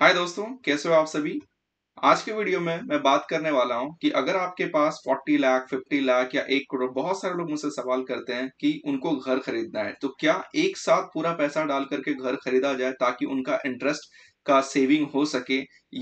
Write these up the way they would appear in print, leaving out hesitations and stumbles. हाय दोस्तों, कैसे हो आप सभी। आज के वीडियो में मैं बात करने वाला हूं कि अगर आपके पास 40 लाख 50 लाख या 1 करोड़, बहुत सारे लोग मुझसे सवाल करते हैं कि उनको घर खरीदना है तो क्या एक साथ पूरा पैसा डाल करके घर खरीदा जाए ताकि उनका इंटरेस्ट का सेविंग हो सके,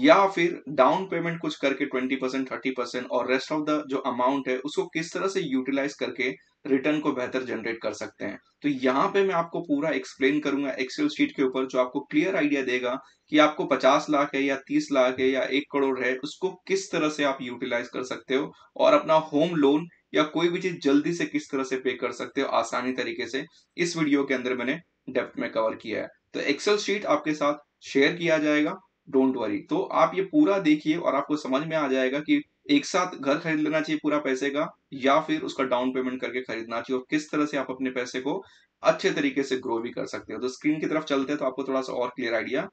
या फिर डाउन पेमेंट कुछ करके 20% 30% और रेस्ट ऑफ द जो अमाउंट है उसको किस तरह से यूटिलाइज करके रिटर्न को बेहतर जनरेट कर सकते हैं। तो यहाँ पे मैं आपको पूरा एक्सप्लेन करूंगा एक्सेल शीट के ऊपर, जो आपको क्लियर आइडिया देगा कि आपको 50 लाख है या 30 लाख है या 1 करोड़ है, उसको किस तरह से आप यूटिलाइज कर सकते हो और अपना होम लोन या कोई भी चीज जल्दी से किस तरह से पे कर सकते हो आसानी तरीके से। इस वीडियो के अंदर मैंने डेप्थ में कवर किया है, तो एक्सेल शीट आपके साथ शेयर किया जाएगा, डोंट वरी। तो आप ये पूरा देखिए और आपको समझ में आ जाएगा कि एक साथ घर खरीद लेना चाहिए पूरा पैसे का, या फिर उसका डाउन पेमेंट करके खरीदना चाहिए, और किस तरह से आप अपने पैसे को अच्छे तरीके से ग्रो भी कर सकते हो। तो स्क्रीन की तरफ चलते हैं तो आपको थोड़ा सा और क्लियर आइडिया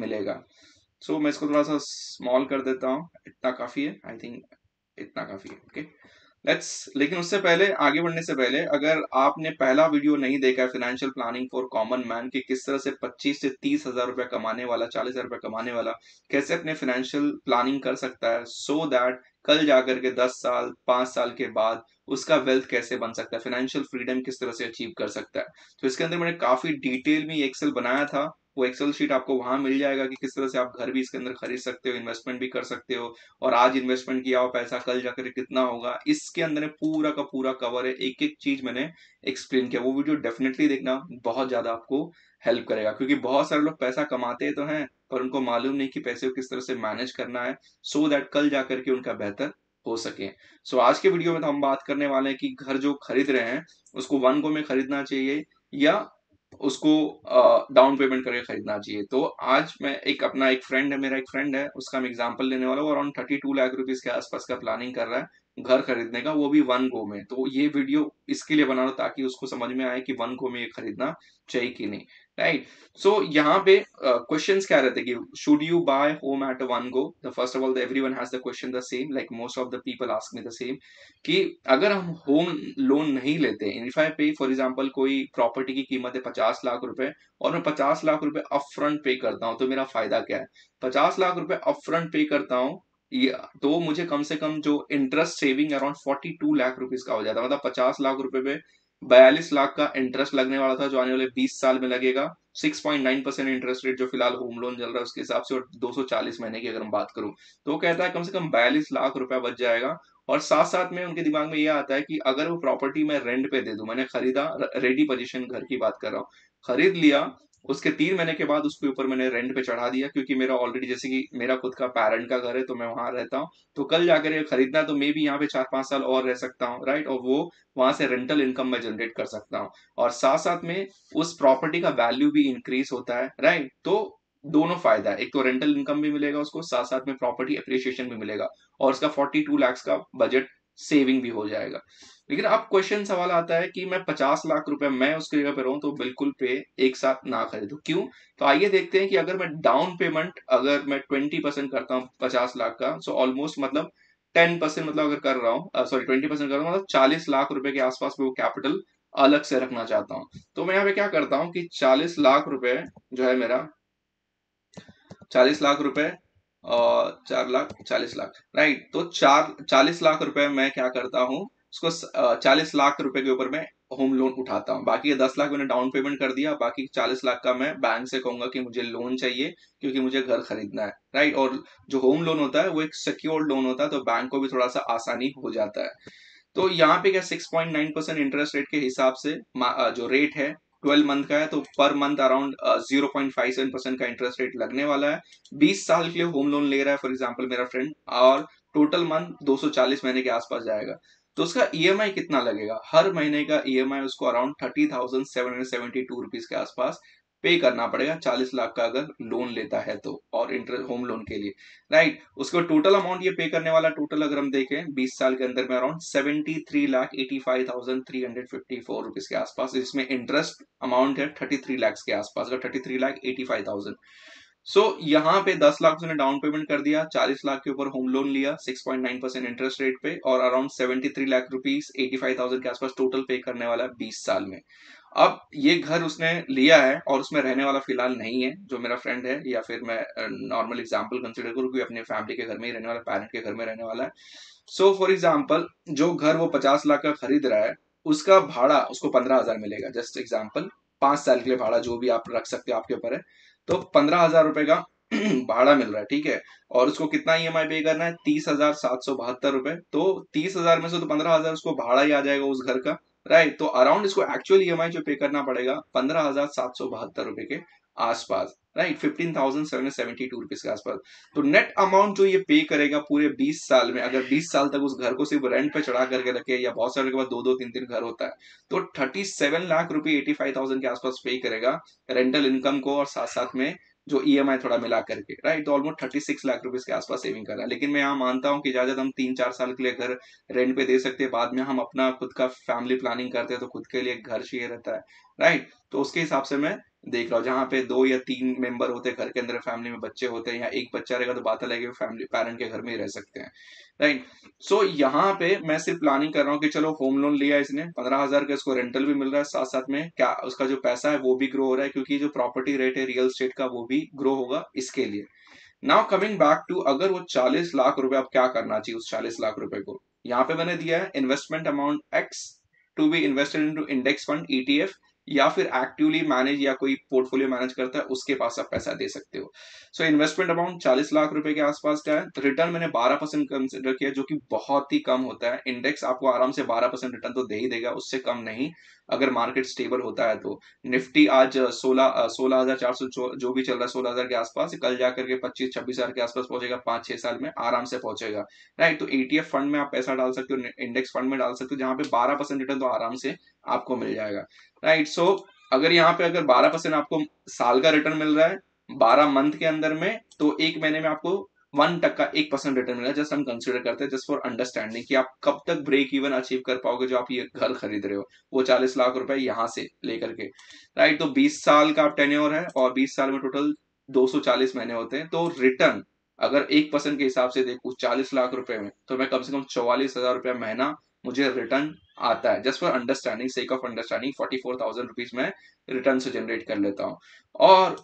मिलेगा। सो मैं इसको थोड़ा सा स्मॉल कर देता हूँ, इतना काफी है, आई थिंक इतना काफी है। ओके, लेकिन उससे पहले, आगे बढ़ने से पहले, अगर आपने पहला वीडियो नहीं देखा है financial planning for common man की किस तरह से 25 से 30 हजार रुपया कमाने वाला, 40 हजार रुपया कमाने वाला कैसे अपने फाइनेंशियल प्लानिंग कर सकता है, सो दैट कल जाकर के 10 साल 5 साल के बाद उसका वेल्थ कैसे बन सकता है, फाइनेंशियल फ्रीडम किस तरह से अचीव कर सकता है। तो इसके अंदर मैंने काफी डिटेल में एक्सेल बनाया था, वो एक्सेल शीट आपको वहां मिल जाएगा कि किस तरह से आप घर भी इसके अंदर खरीद सकते हो, इन्वेस्टमेंट भी कर सकते हो, और आज इन्वेस्टमेंट किया हुआ पैसा कल जाकर कितना होगा, इसके अंदर पूरा का पूरा कवर है। एक एक चीज मैंने एक्सप्लेन किया, वो वीडियो डेफिनेटली देखना, बहुत ज्यादा आपको हेल्प करेगा, क्योंकि बहुत सारे लोग पैसा कमाते तो हैं पर उनको मालूम नहीं कि पैसे को किस तरह से मैनेज करना है, सो दैट कल जाकर के उनका बेहतर हो सके। सो आज के वीडियो में तो हम बात करने वाले हैं कि घर जो खरीद रहे हैं उसको 1 गो में खरीदना चाहिए या उसको डाउन पेमेंट करके खरीदना चाहिए। तो आज मैं एक फ्रेंड है मेरा, उसका मैं एग्जांपल लेने वाला हूँ। अराउंड 32 लाख रुपीज के आसपास का प्लानिंग कर रहा है घर खरीदने का, वो भी 1 गो में। तो ये वीडियो इसके लिए बना रहा हूँ ताकि उसको समझ में आए कि 1 गो में ये खरीदना चाहिए कि नहीं, राइट। सो यहाँ पे क्वेश्चन क्या रहते हैं कि should you buy home at 1 go. First of all everyone has the question the same, like most of the people ask me the same कि अगर हम होम लोन नहीं लेते, इफ आई पे फॉर एग्जांपल कोई प्रॉपर्टी की कीमत है 50 लाख रुपए और मैं 50 लाख रुपए अपफ्रंट पे करता हूँ, तो मेरा फायदा क्या है। 50 लाख रुपए अपफ्रंट पे करता हूँ तो मुझे कम से कम जो interest saving around 42 lakh rupees का हो जाता है, मतलब 50 लाख रुपए पे 42 लाख का इंटरेस्ट लगने वाला था जो आने वाले 20 साल में लगेगा। 6.9% इंटरेस्ट रेट जो फिलहाल होम लोन चल रहा है उसके हिसाब से, और 240 महीने की अगर हम बात करूं तो कहता है कम से कम 42 लाख रुपया बच जाएगा। और साथ साथ में उनके दिमाग में ये आता है कि अगर वो प्रॉपर्टी मैं रेंट पे दे दूं, मैंने खरीदा, रेडी पोजिशन घर की बात कर रहा हूँ, खरीद लिया, उसके 3 महीने के बाद उसके ऊपर मैंने रेंट पे चढ़ा दिया, क्योंकि मेरा ऑलरेडी, जैसे कि मेरा खुद का पेरेंट का घर है तो मैं वहां रहता हूँ, तो कल जाकर ये खरीदना तो मैं भी यहाँ पे 4-5 साल और रह सकता हूँ, राइट, और वो वहां से रेंटल इनकम मैं जनरेट कर सकता हूँ, और साथ साथ में उस प्रॉपर्टी का वैल्यू भी इंक्रीज होता है, राइट। तो दोनों फायदा है, एक तो रेंटल इनकम भी मिलेगा उसको, साथ साथ में प्रॉपर्टी अप्रिसिएशन भी मिलेगा, और उसका 42 लाख का बजट सेविंग भी हो जाएगा। लेकिन अब क्वेश्चन, सवाल आता है कि मैं 50 लाख रुपए मैं उसकी जगह पे रहूं तो बिल्कुल पे एक साथ ना खरीदूं, क्यों। तो आइए देखते हैं कि अगर मैं डाउन पेमेंट अगर मैं 20% करता हूं 50 लाख का, सो ऑलमोस्ट मतलब 10% मतलब अगर कर रहा हूँ, सॉरी 20% कर रहा हूँ, मतलब 40 लाख रुपए के आसपास में वो कैपिटल अलग से रखना चाहता हूँ। तो मैं यहाँ पे क्या करता हूँ कि 40 लाख रुपए जो है मेरा, 40 लाख रुपए और 4 लाख 40 लाख, राइट। तो 40 लाख रुपए मैं क्या करता हूँ, उसको 40 लाख रुपए के ऊपर मैं होम लोन उठाता हूँ, बाकी 10 लाख मैंने डाउन पेमेंट कर दिया, बाकी 40 लाख का मैं बैंक से कहूंगा कि मुझे लोन चाहिए क्योंकि मुझे घर खरीदना है, राइट। और जो होम लोन होता है वो एक सिक्योर्ड लोन होता है, तो बैंक को भी थोड़ा सा आसानी हो जाता है। तो यहाँ पे क्या 6.9% इंटरेस्ट रेट के हिसाब से जो रेट है 12 मंथ का है, तो पर मंथ अराउंड 0.57% का इंटरेस्ट रेट लगने वाला है। 20 साल के लिए होम लोन ले रहा है फॉर एग्जांपल मेरा फ्रेंड, और टोटल मंथ 240 महीने के आसपास जाएगा। तो उसका ईएमआई कितना लगेगा, हर महीने का ईएमआई उसको अराउंड 30,772 रुपीज के आसपास पे करना पड़ेगा 40 लाख का अगर लोन लेता है तो, और इंटरेस्ट होम लोन के लिए, राइट। उसका टोटल अमाउंट ये पे करने वाला, टोटल अगर हम देखें 20 साल के अंदर में अराउंड 73,85,354 रुपीज के आसपास, इसमें इंटरेस्ट अमाउंट है 33 लाख के आसपास का, 33,85,000। सो यहाँ पे 10 लाख उसने डाउन पेमेंट कर दिया, 40 लाख के ऊपर होम लोन लिया 6.9% इंटरेस्ट रेट पे, और अराउंड 73 लाख रुपीज 85,000 के आसपास टोटल पे करने वाला है 20 साल में। अब ये घर उसने लिया है और उसमें रहने वाला फिलहाल नहीं है, जो मेरा फ्रेंड है या फिर मैं नॉर्मल एग्जांपल कंसीडर करूँ कि अपने फैमिली के घर में ही रहने वाला, पेरेंट के घर में रहने वाला है। सो फॉर एग्जांपल जो घर वो 50 लाख का खरीद रहा है उसका भाड़ा उसको 15,000 मिलेगा, जस्ट एग्जाम्पल 5 साल के लिए भाड़ा जो भी आप रख सकते हो आपके ऊपर है। तो 15,000 रुपए का भाड़ा मिल रहा है, ठीक है। और उसको कितना EMI पे करना है, 30,772 रुपए। तो 30,000 में से तो 15,000 उसको भाड़ा ही आ जाएगा उस घर का, राइट। तो अराउंड इसको एक्चुअल EMI जो पे करना पड़ेगा 15,772 रुपए के आसपास, राइट, 15,772 रुपीज के आसपास। तो नेट अमाउंट जो ये पे करेगा पूरे 20 साल में, अगर 20 साल तक उस घर को सिर्फ रेंट पे चढ़ा करके रखे, या बहुत सारे के बाद 2-3 घर होता है, तो 37 लाख रुपए 85,000 के आसपास पे करेगा रेंटल इनकम को, और साथ साथ में जो EMI थोड़ा मिला करके, राइट। तो ऑलमोस्ट 36 लाख रुपए के आसपास सेविंग कर रहा है। लेकिन मैं यहाँ मानता हूँ कि ज्यादा हम 3-4 साल के लिए घर रेंट पे दे सकते हैं, बाद में हम अपना खुद का फैमिली प्लानिंग करते हैं तो खुद के लिए घर चाहिए रहता है, राइट। तो उसके हिसाब से मैं देख रहा हूँ, जहाँ पे 2 या 3 मेंबर होते हैं घर के अंदर, फैमिली में बच्चे होते हैं, या एक बच्चा रहेगा तो बात अलग है, फैमिली पेरेंट के घर में ही रह सकते हैं, राइट। सो यहाँ पे मैं सिर्फ प्लानिंग कर रहा हूँ कि चलो होम लोन लिया इसने 15,000 का, इसको रेंटल भी मिल रहा है, साथ साथ में क्या उसका जो पैसा है वो भी ग्रो हो रहा है, क्योंकि जो प्रॉपर्टी रेट है रियल स्टेट का वो भी ग्रो होगा इसके लिए। नाउ कमिंग बैक टू अगर वो 40 लाख रुपए आप क्या करना चाहिए उस 40 लाख रुपए को, यहाँ पे मैंने दिया है investment amount X to be invested in to index fund ETF, या फिर एक्टिवली मैनेज या कोई पोर्टफोलियो मैनेज करता है उसके पास आप पैसा दे सकते हो। सो इन्वेस्टमेंट अमाउंट 40 लाख रुपए के आसपास का है। रिटर्न मैंने 12% कंसिडर किया, जो कि बहुत ही कम होता है। इंडेक्स आपको आराम से 12% रिटर्न तो दे ही देगा, उससे कम नहीं अगर मार्केट स्टेबल होता है तो। निफ्टी आज 16,400 जो भी चल रहा है 16,000 के आसपास, कल जाकर के 25-26,000 के आसपास पहुंचेगा, 5-6 साल में आराम से पहुंचेगा, राइट। तो ETF फंड में आप पैसा डाल सकते हो, इंडेक्स फंड में डाल सकते हो, जहां पे 12% रिटर्न तो आराम से आपको मिल जाएगा, राइट। सो अगर यहाँ पे अगर 12% आपको साल का रिटर्न मिल रहा है 12 मंथ के अंदर में, तो एक महीने में आपको 1% रिटर्न मिला। जस्ट हम कंसीडर करते हैं जस्ट फॉर अंडरस्टैंडिंग कि आप कब तक ब्रेक इवन अचीव कर पाओगे जो आप ये घर खरीद रहे हो, वो 40 लाख रुपए यहाँ से लेकर के, राइट। तो 20 साल का टेन्योर है और 20 साल में टोटल 240 महीने होते हैं। तो रिटर्न अगर 1% के हिसाब से देखूं 40 लाख रुपए में, तो मैं कम से कम 44,000 रुपया महीना मुझे रिटर्न आता है। Just for understanding, sake of understanding, 44,000 rupees में रिटर्न से जनरेट कर लेता हूँ। और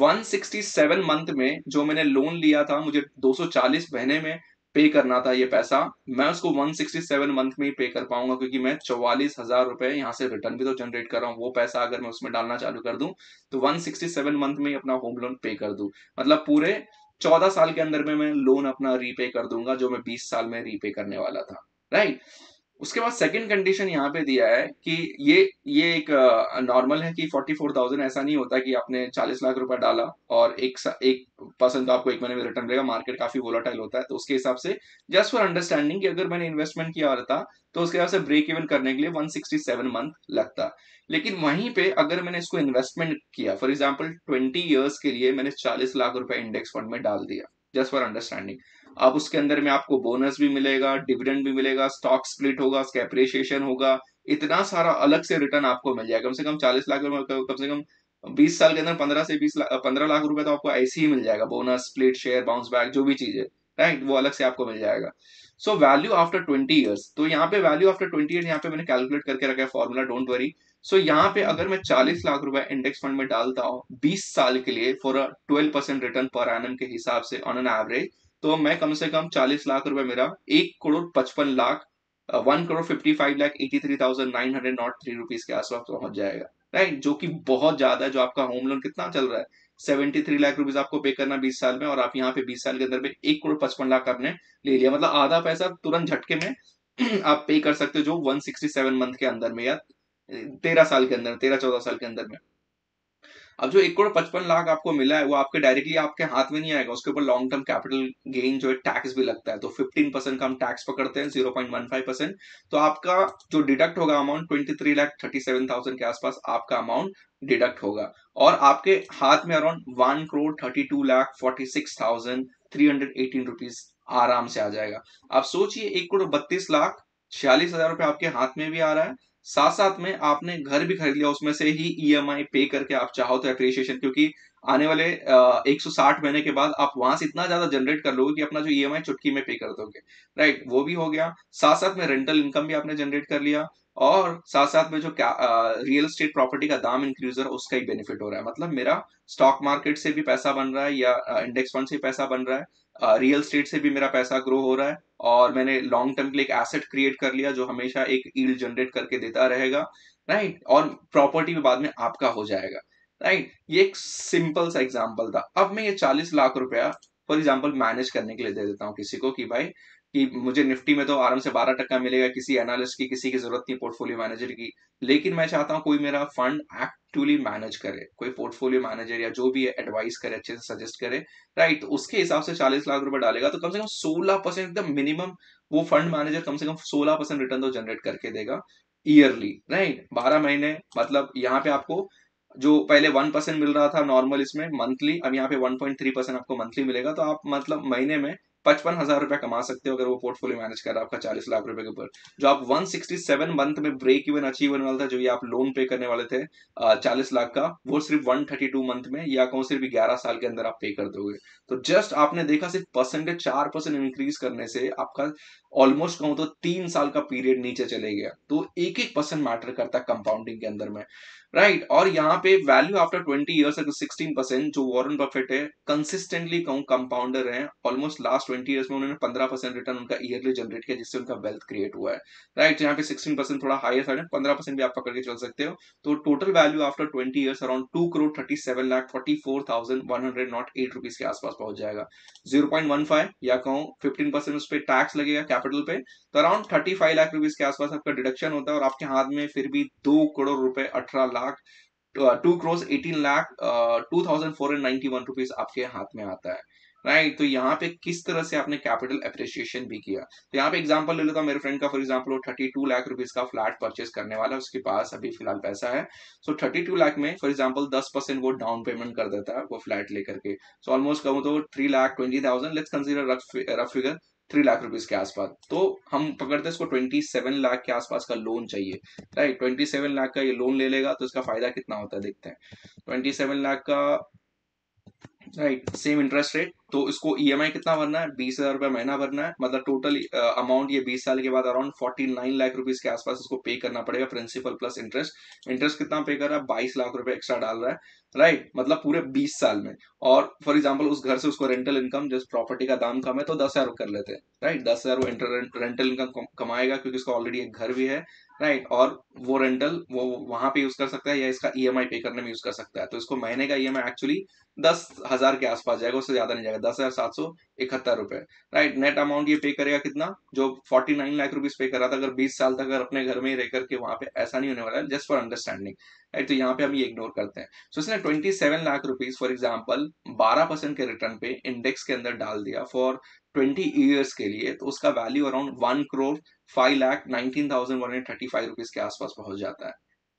167 मंथ में जो मैंने लोन लिया था, मुझे 240 महीने में पे करना था ये पैसा, मैं उसको 167 मंथ में ही पे कर पाऊंगा, क्योंकि मैं 44,000 रुपए यहाँ से रिटर्न भी तो जनरेट कर रहा हूँ। वो पैसा अगर मैं उसमें डालना चालू कर दूं तो 167 मंथ में ही अपना होम लोन पे कर दूं, मतलब पूरे 14 साल के अंदर में मैं लोन अपना रीपे कर दूंगा, जो मैं 20 साल में रीपे करने वाला था, राइट। उसके बाद सेकंड कंडीशन यहाँ पे दिया है कि ये एक नॉर्मल है कि 44,000, ऐसा नहीं होता कि आपने 40 लाख रुपए डाला और 1% का आपको एक महीने में रिटर्न मिलेगा, मार्केट काफी वोलेटाइल होता है। तो उसके हिसाब से जस्ट फॉर अंडरस्टैंडिंग कि अगर मैंने इन्वेस्टमेंट किया रहता तो उसके हिसाब से ब्रेक इवन करने के लिए 167 मंथ लगता। लेकिन वहीं पे अगर मैंने इसको इन्वेस्टमेंट किया, फॉर एग्जाम्पल 20 ईयर्स के लिए मैंने 40 लाख रुपए इंडेक्स फंड में डाल दिया, जस्ट फॉर अंडरस्टैंडिंग, अब उसके अंदर में आपको बोनस भी मिलेगा, डिविडेंड भी मिलेगा, स्टॉक स्प्लिट होगा, उसका एप्रिसिएशन होगा, इतना सारा अलग से रिटर्न आपको मिल जाएगा। कम से कम 40 लाख रुपए, कम से कम 20 साल के अंदर 15 लाख रुपए तो आपको ऐसे ही मिल जाएगा, bonus, split, share, bounce back, जो भी चीज है, राइट, वो अलग से आपको मिल जाएगा। सो वैल्यू आफ्टर 20 ईयर्स, तो यहाँ पे वैल्यू आफ्टर 20 ईयर यहाँ पे मैंने कैलकुलेट करके रखा है फॉर्मूला, डोंट वरी। सो यहाँ पे अगर मैं 40 लाख रुपए इंडेक्स फंड में डालता हूँ 20 साल के लिए for a 12% return per annum के हिसाब से ऑन एन एवरेज, तो मैं कम से कम 40 लाख रुपए मेरा 1,55,00,000 1,55,83,903 रुपीज के आसपास पहुंच जाएगा, राइट, जो कि बहुत ज्यादा है। जो आपका होम लोन कितना चल रहा है, 73 लाख रुपीज आपको पे करना 20 साल में, और आप यहाँ पे 20 साल के अंदर में 1,55,00,000 आपने ले लिया, मतलब आधा पैसा तुरंत झटके में आप पे कर सकते हो, जो 167 मंथ के अंदर में या 13 साल के अंदर, 13-14 साल के अंदर में। अब जो 1,55,00,000 आपको मिला है वो आपके डायरेक्टली आपके हाथ में नहीं आएगा, उसके ऊपर लॉन्ग टर्म कैपिटल गेन जो है टैक्स भी लगता है, तो 15% का हम टैक्स पकड़ते हैं, 0.15%। तो आपका जो डिडक्ट होगा अमाउंट 23,37,000 के आसपास आपका अमाउंट डिडक्ट होगा, और आपके हाथ में अराउंड 1,32,46,318 रुपीज आराम से आ जाएगा। आप सोचिए 1,32,46,000 रुपए आपके हाथ में भी आ रहा है, साथ साथ में आपने घर भी खरीद लिया, उसमें से ही EMI पे करके आप चाहो तो एप्रिसिएशन, क्योंकि आने वाले 160 महीने के बाद आप वहां से इतना ज्यादा जनरेट कर लोगे कि अपना जो EMI चुटकी में पे कर दोगे, राइट, वो भी हो गया। साथ साथ में रेंटल इनकम भी आपने जनरेट कर लिया, और साथ साथ में जो रियल एस्टेट प्रॉपर्टी का दाम इंक्रीज हो रहा है उसका ही बेनिफिट हो रहा है। मतलब मेरा स्टॉक मार्केट से भी पैसा बन रहा है या इंडेक्स फंड से भी पैसा बन रहा है, रियल एस्टेट से भी मेरा पैसा ग्रो हो रहा है और मैंने लॉन्ग टर्म के लिए एक एसेट क्रिएट कर लिया जो हमेशा एक यील्ड जनरेट करके देता रहेगा, राइट। और प्रॉपर्टी भी बाद में आपका हो जाएगा, राइट। ये एक सिंपल सा एग्जाम्पल था। अब मैं ये 40 लाख रुपया फॉर एग्जाम्पल मैनेज करने के लिए दे देता हूँ किसी को कि भाई कि मुझे निफ्टी में तो आराम से 12% मिलेगा, किसी एनालिस्ट की किसी की जरूरत नहीं, पोर्टफोलियो मैनेजर की। लेकिन मैं चाहता हूँ कोई मेरा फंड एक्टिवली मैनेज करे, कोई पोर्टफोलियो मैनेजर या जो भी है एडवाइस करे, अच्छे से सजेस्ट करे, राइट। तो उसके हिसाब से 40 लाख रुपए डालेगा तो कम से कम 16% एकदम मिनिमम वो फंड मैनेजर कम से कम 16% रिटर्न तो जनरेट करके देगा ईयरली, राइट। 12 महीने, मतलब यहाँ पे आपको जो पहले 1% मिल रहा था नॉर्मल इसमें मंथली, अब यहाँ पे 1.3% आपको मंथली मिलेगा। तो आप मतलब महीने में 55,000 रुपया कमा सकते हो अगर वो पोर्टफोलियो मैनेज कर रहा है आपका 40 लाख रुपए के ऊपर। जो आप 167 मंथ में ब्रेक इवन अचीव होने वाला था, जो ये आप लोन पे करने वाले थे 40 लाख का, वो सिर्फ 132 मंथ में या कहूँ सिर्फ 11 साल के अंदर आप पे कर दोगे। तो जस्ट आपने देखा सिर्फ परसेंटेज 4% इंक्रीज करने से आपका ऑलमोस्ट कहूँ तो 3 साल का पीरियड नीचे चले गया। तो 1% मैटर करता है कंपाउंडिंग के अंदर में, राइट। और यहाँ पे वैल्यू आफ्टर 20 ईयर्स 16% जो वॉरेन बफेट है कंसिस्टेंटली कहूँ कंपाउंडर है, ऑलमोस्ट लास्ट 20 ईयर्स में उन्होंने 15% रिटर्न उनका ईयरली जनरेट किया जिससे उनका वेल्थ क्रिएट हुआ है, राइट। यहाँ पे 16% थोड़ा हायर साइड है, 15% भी आप पकड़ के चल सकते हो। तो total value after 20 years around 2,37,44,108 rupees के आसपास पहुंच जाएगा। 0.15 या कहूँ 15% उस पर टैक्स लगेगा कैपिटल पे, तो अराउंड 35 लाख रुपीज के आसपास आपका डिडक्शन होता है और आपके हाथ में फिर भी 2 करोड़ रुपए 2,18,02,491 रुपीज आपके हाथ में आता है, राइट। तो यहाँ पे किस तरह से आपने कैपिटल एप्रिसिएशन भी किया। तो यहाँ पे एग्जांपल ले लेता हूँ मेरे फ्रेंड का, फॉर एग्जांपल वो 32 लाख रुपीस का फ्लैट परचेस करने वाला है, उसके पास अभी फिलहाल पैसा है। सो 32 लाख में फॉर एग्जांपल 10% वो डाउन पेमेंट कर देता है वो फ्लैट लेकर के। सो ऑलमोस्ट कहूँ तो 3,20,000, let's consider rough figure 3 lakh rupees के आसपास। तो हम पकड़ते हैं इसको 27 लाख के आसपास का लोन चाहिए, राइट। 27 लाख का ये लोन ले लेगा तो इसका फायदा कितना होता है देखते हैं। 27 लाख का, राइट, सेम इंटरेस्ट रेट। तो इसको ईएमआई कितना भरना है, 20,000 रुपया महीना भरना है। मतलब टोटल अमाउंट ये 20 साल के बाद अराउंड 49 लाख रुपीज के आसपास इसको पे करना पड़ेगा, प्रिंसिपल प्लस इंटरेस्ट। इंटरेस्ट कितना पे कर रहा है, 22 लाख रुपए एक्स्ट्रा डाल रहा है, राइट। मतलब पूरे 20 साल में। और फॉर एग्जाम्पल उस घर से उसको रेंटल इनकम, जैसे प्रॉपर्टी का दाम कम है तो 10,000 कर लेते हैं, राइट। 10,000 वो रेंटल इनकम कमाएगा क्योंकि उसका ऑलरेडी एक घर भी है, राइट। और वो रेंटल वो वहां पे यूज कर सकता है या इसका ईएमआई पे करने में यूज कर सकता है। तो इसको महीने का ईएमआई एक्चुअली 10,000 के आसपास जाएगा, उससे ज्यादा नहीं जाएगा, 10,771 रुपए, राइट। नेट अमाउंट ये पे करेगा कितना, जो 49 लाख रुपीज पे कर रहा था। अगर 20 साल तक अगर अपने घर में ही रह करके, वहां पे ऐसा नहीं होने वाला है, जस्ट फॉर अंडरस्टैंडिंग, राइट। तो यहाँ पे हम ये इग्नोर करते हैं। सो इसने 27 लाख रुपीज फॉर एग्जाम्पल 12% के रिटर्न पे इंडेक्स के अंदर डाल दिया फॉर 20 ईयर्स के लिए। तो उसका वैल्यू अराउंड 1,05,19,135 रुपीज के आसपास पहुंच जाता है,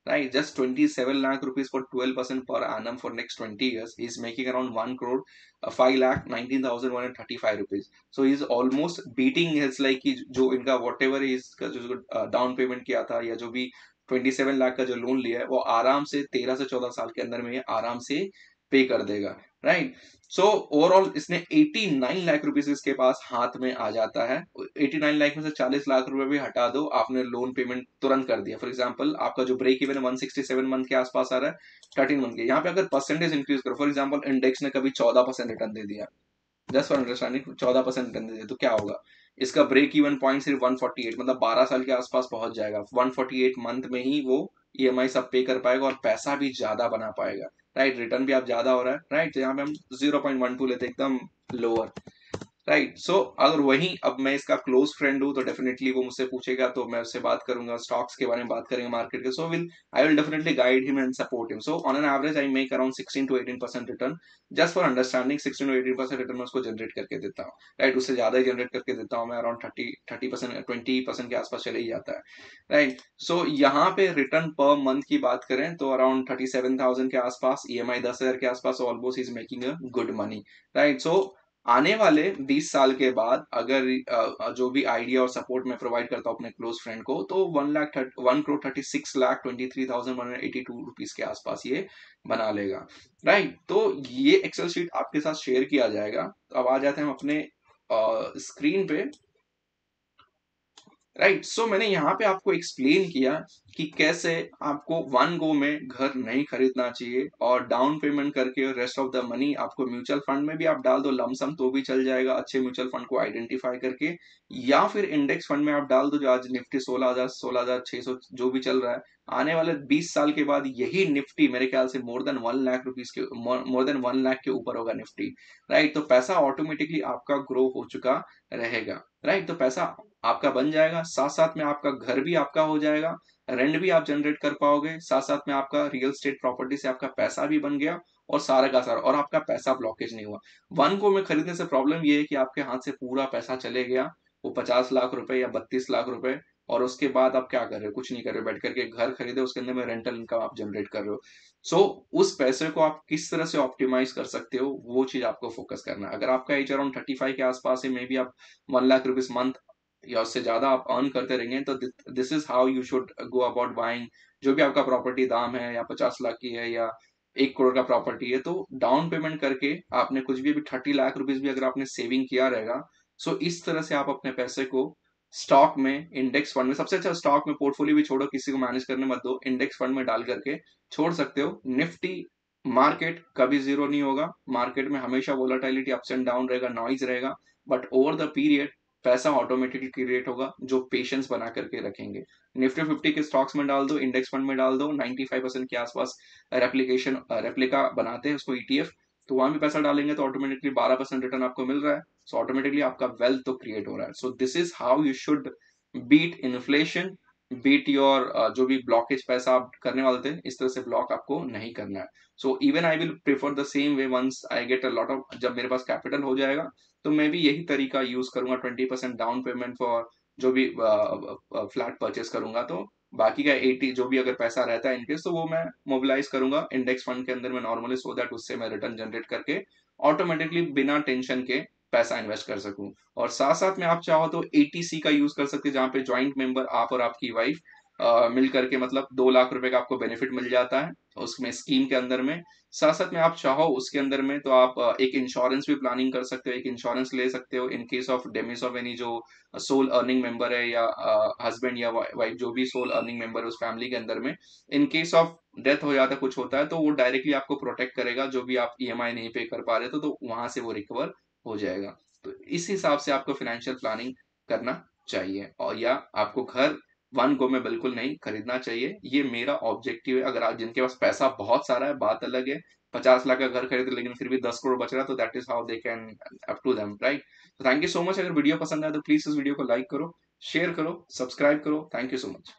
right. Just 27 lakh rupees for 12% per annum for next 20 years is making around 1,05,19,135 rupees. So is almost beating his like कि जो इनका वॉट एवर इज का जो डाउन पेमेंट किया था या जो भी 27 लाख का जो लोन लिया है वो आराम से 13 से 14 साल के अंदर में आराम से पे कर देगा, राइट। सो ओवरऑल इसने 89 लाख रुपीज इसके पास हाथ में आ जाता है। 89 लाख में से 40 लाख रुपए भी हटा दो, आपने लोन पेमेंट तुरंत कर दिया। फॉर एग्जांपल आपका जो ब्रेक इवन 167 मंथ के आसपास आ रहा है 13 मंथ के। यहाँ पे अगर परसेंटेज इंक्रीज करो, फॉर एग्जांपल इंडेक्स ने कभी 14% रिटर्न दे दिया, जस्ट फॉर अंडरस्टैंडिंग 14% रिटर्न दे दिया तो क्या होगा, इसका ब्रेक इवन पॉइंट सिर्फ 148, मतलब 12 साल के आसपास पहुंच जाएगा। 148 मंथ में ही वो ईएमआई सब पे कर पाएगा और पैसा भी ज्यादा बना पाएगा, राइट। रिटर्न भी आप ज्यादा हो रहा है, राइट। तो यहाँ पे हम 0.12 लेते एकदम लोअर, राइट। सो अगर वहीं अब मैं इसका क्लोज फ्रेंड हूँ तो डेफिनेटली वो मुझसे पूछेगा तो मैं उससे बात करूंगा, स्टॉक्स के बारे में बात करेंगे, मार्केट के। So I will definitely guide him and support him. So on an average I make around 16 to 18% return, just for understanding. 16 to 18% return मैं उसको जनरेट करके देता हूँ, राइट। उससे ज्यादा ही जनरेट करके देता हूँ मैं, अराउंड 20% के आसपास चले ही जाता है, राइट। सो यहाँ पे रिटर्न पर मंथ की बात करें तो अराउंड 37,000 के आसपास, ईएमआई 10,000 के आसपास, almost is making a good money, right. सो आने वाले 20 साल के बाद अगर जो भी आइडिया और सपोर्ट मैं प्रोवाइड करता हूँ अपने क्लोज फ्रेंड को तो 1,36,23,182 रुपीज के आसपास ये बना लेगा, राइट। तो ये एक्सेल शीट आपके साथ शेयर किया जाएगा। तो अब आ जाते हैं हम अपने स्क्रीन पे। राइट। सो मैंने यहाँ पे आपको एक्सप्लेन किया कि कैसे आपको वन गो में घर नहीं खरीदना चाहिए और डाउन पेमेंट करके रेस्ट ऑफ द मनी आपको म्यूचुअल फंड में भी आप डाल दो लमसम तो भी चल जाएगा, अच्छे म्यूचुअल फंड को आइडेंटिफाई करके, या फिर इंडेक्स फंड में आप डाल दो जो आज निफ्टी 16,000 16,600 जो भी चल रहा है। आने वाले 20 साल के बाद यही निफ्टी मेरे ख्याल से मोर देन 1 लाख के ऊपर होगा निफ्टी, राइट। तो पैसा ऑटोमेटिकली आपका ग्रो हो चुका रहेगा, राइट। तो पैसा आपका बन जाएगा, साथ साथ में आपका घर भी आपका हो जाएगा, रेंट भी आप जनरेट कर पाओगे, साथ साथ में आपका रियल एस्टेट प्रॉपर्टी से आपका पैसा भी बन गया और सारा का सारा, और आपका पैसा ब्लॉकेज नहीं हुआ। वन को में खरीदने से प्रॉब्लम ये है कि आपके हाथ से पूरा पैसा चले गया, वो 50 लाख रुपए या 32 लाख रुपए, और उसके बाद आप क्या कर रहे हो? कुछ नहीं कर रहे हो, बैठ करके घर खरीदे, उसके अंदर में रेंटल इनकम आप जनरेट कर रहे हो। सो उस पैसे को आप किस तरह से ऑप्टिमाइज कर सकते हो, वो चीज आपको फोकस करना है। अगर आपका एज अराउंड 35 के आसपास है, मे बी आप 1 लाख रुपीज मंथ या उससे ज्यादा आप अर्न करते रहेंगे, तो this is how you should go about buying. जो भी आपका प्रॉपर्टी दाम है, या 50 लाख की है या 1 करोड़ का प्रॉपर्टी है, तो डाउन पेमेंट करके आपने कुछ भी 30 लाख रुपीज भी अगर आपने सेविंग किया रहेगा, सो इस तरह से आप अपने पैसे को स्टॉक में, इंडेक्स फंड में, सबसे अच्छा स्टॉक में, पोर्टफोलियो भी छोड़ो, किसी को मैनेज करने मत दो, इंडेक्स फंड में डाल करके छोड़ सकते हो। निफ्टी मार्केट कभी जीरो नहीं होगा, मार्केट में हमेशा वोलेटिलिटी, अप्स एंड डाउन रहेगा, नॉइज रहेगा, बट ओवर द पीरियड पैसा ऑटोमेटिकली क्रिएट होगा जो पेशेंस बना करके रखेंगे। निफ्टी 50 के स्टॉक्स में डाल दो, इंडेक्स फंड में डाल दो, 95% के आसपास रेप्लिका बनाते हैं उसको ETF, तो वहां भी पैसा डालेंगे तो ऑटोमेटिकली 12% रिटर्न आपको मिल रहा है। सो ऑटोमेटिकली आपका वेल्थ तो क्रिएट हो रहा है। So this is how you should beat inflation, beat your जो भी ब्लॉकेज पैसा आप करने वाले थे, इस तरह से ब्लॉक आपको नहीं करना है। So even I will prefer the same way, once I get a lot of, जब मेरे पास कैपिटल हो जाएगा तो मैं भी यही तरीका यूज करूंगा, 20% डाउन पेमेंट फॉर जो भी फ्लैट परचेस करूंगा, तो बाकी का 80 जो भी अगर पैसा रहता है इनकेस, तो वो मैं मोबिलाइज करूंगा इंडेक्स फंड के अंदर में नॉर्मली, सो दैट उससे मैं रिटर्न जनरेट करके ऑटोमेटिकली बिना टेंशन के पैसा इन्वेस्ट कर सकूं। और साथ साथ में आप चाहो तो ATC का यूज कर सकते हैं, जहां पे ज्वाइंट मेंबर आप और आपकी वाइफ मिल करके, मतलब 2 लाख रुपए का आपको बेनिफिट मिल जाता है उसमें स्कीम के अंदर में। साथ साथ में आप चाहो उसके अंदर में तो आप एक इंश्योरेंस भी प्लानिंग कर सकते हो, एक इंश्योरेंस ले सकते हो in case of demise of any, जो सोल अर्निंग मेंबर है या हस्बैंड या वाइफ, जो भी सोल अर्निंग मेंबर है उस फैमिली के अंदर में, इन केस ऑफ डेथ हो जाता, कुछ होता है, तो वो डायरेक्टली आपको प्रोटेक्ट करेगा, जो भी आप EMI नहीं पे कर पा रहे तो वहां से वो रिकवर हो जाएगा। तो इस हिसाब से आपको फाइनेंशियल प्लानिंग करना चाहिए, और या आपको घर वन गो में बिल्कुल नहीं खरीदना चाहिए, ये मेरा ऑब्जेक्टिव है। अगर आप, जिनके पास पैसा बहुत सारा है, बात अलग है, 50 लाख का घर खरीदे लेकिन फिर भी 10 करोड़ बच रहा, तो that is how they can, up to them, right. Thank you so much. अगर वीडियो पसंद आया तो प्लीज इस वीडियो को लाइक करो, शेयर करो, सब्सक्राइब करो। Thank you so much.